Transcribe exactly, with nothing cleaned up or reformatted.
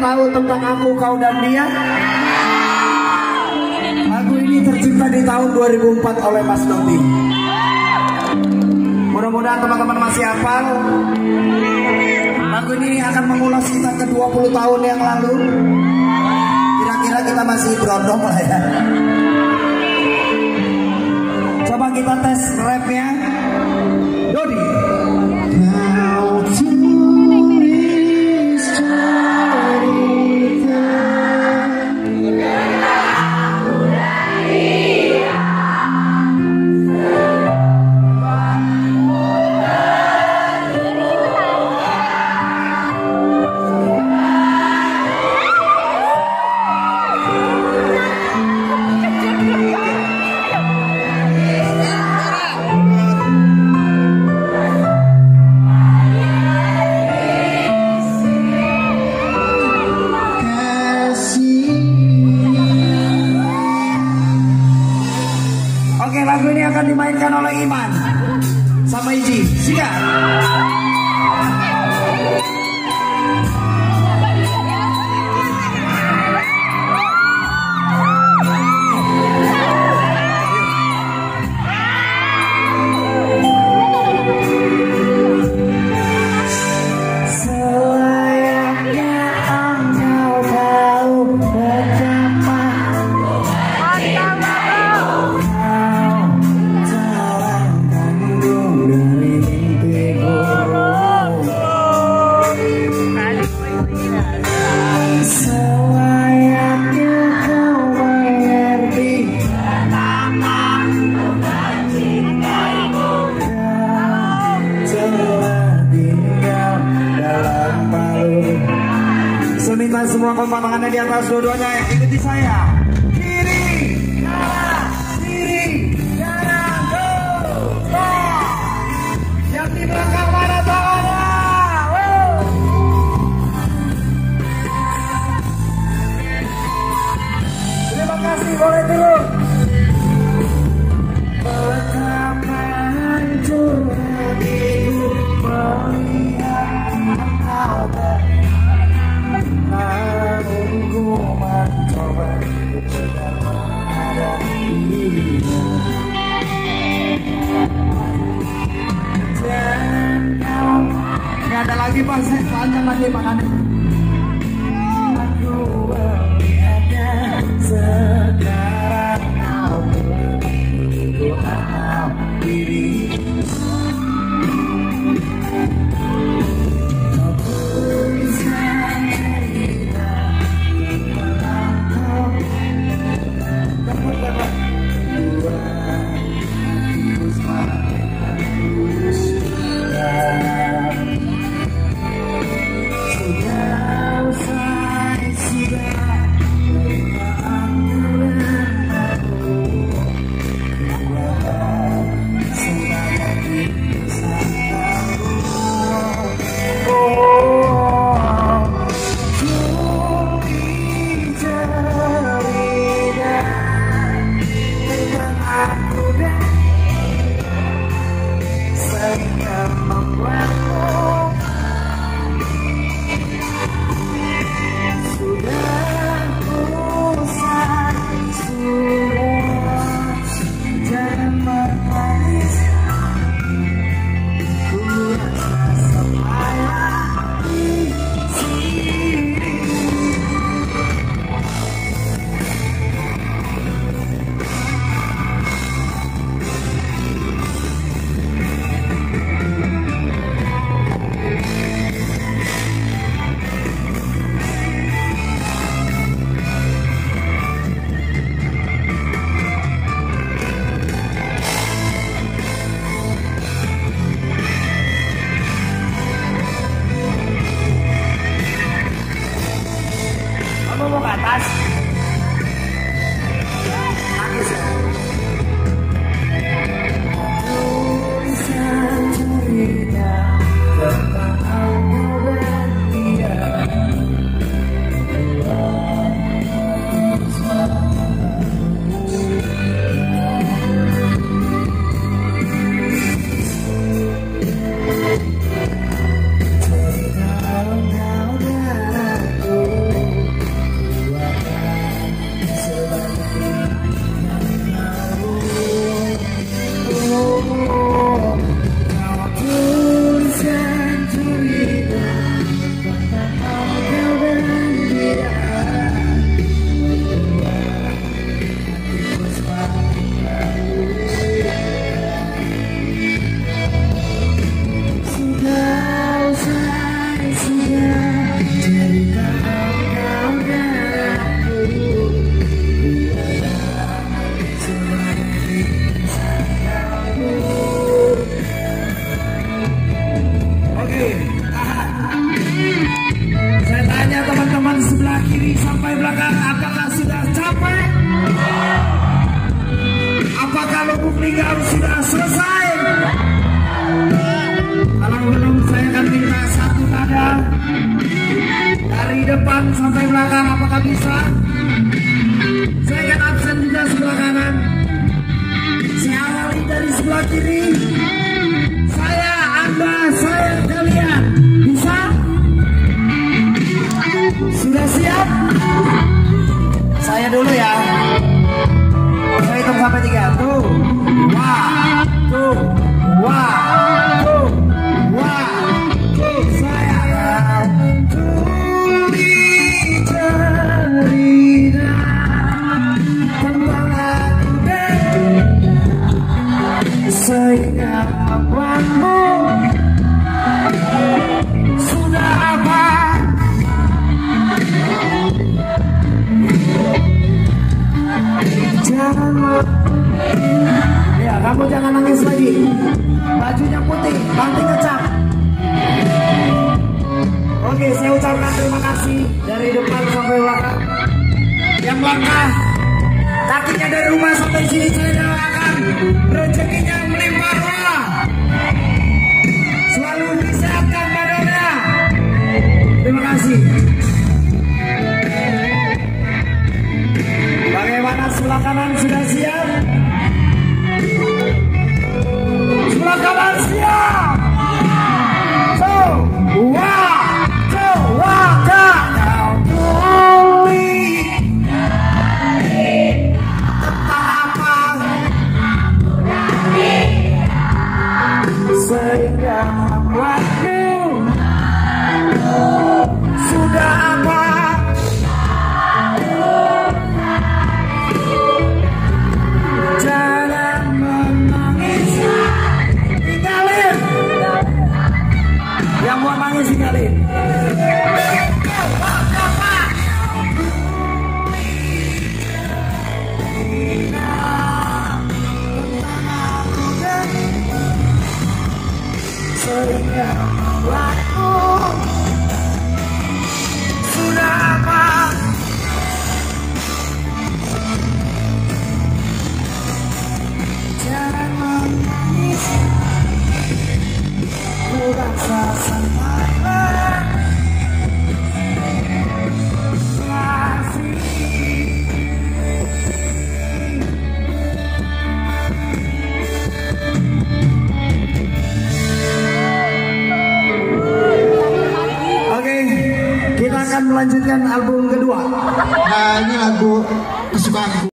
tahu tentang aku, kau dan dia? Lagu ini tercipta di tahun dua ribu empat oleh Mas Dodhy. Mudah-mudahan teman-teman masih hafal. Lagu ini akan mengulas kita ke dua puluh tahun yang lalu. Kira-kira kita masih berondong lah ya. Coba kita tes rapnya Dodhy. Lagu ini akan dimainkan oleh Iman sama Iji. Sikat. Minta semua kompak tangannya di atas dua-duanya yang ikuti saya. Kiri, kanan, kiri, kanan, go, go. Yang di belakang mana tangannya? Wow. Terima kasih, boleh dulu. Betapa hancur hatiku melihat kau pergi. Nggak ada lagi pas, panjang lagi makanan. Aku berada sekarang kau dalam diri. Yeah. depan sampai belakang, apakah bisa? Saya akan absen juga sebelah kanan. Saya awali dari sebelah kiri. Saya, Anda, saya, kalian. Bisa? Sudah siap? Saya dulu ya. Saya hitung sampai tiga. Tuh, wah, tuh, wah. Ya, kamu jangan nangis lagi. Bajunya putih, banting kecap. Oke, saya ucapkan terima kasih dari depan sampai belakang. Yang langkah kakinya dari rumah sampai sini saya doakan rezekinya melimpah ruah. Selalu disehatkan badannya. Terima kasih. Bagaimana sebelah kanan sudah siap? Sebelah kanan siap. So, wow. Melanjutkan album kedua. Nah, ini lagu kesukaanku.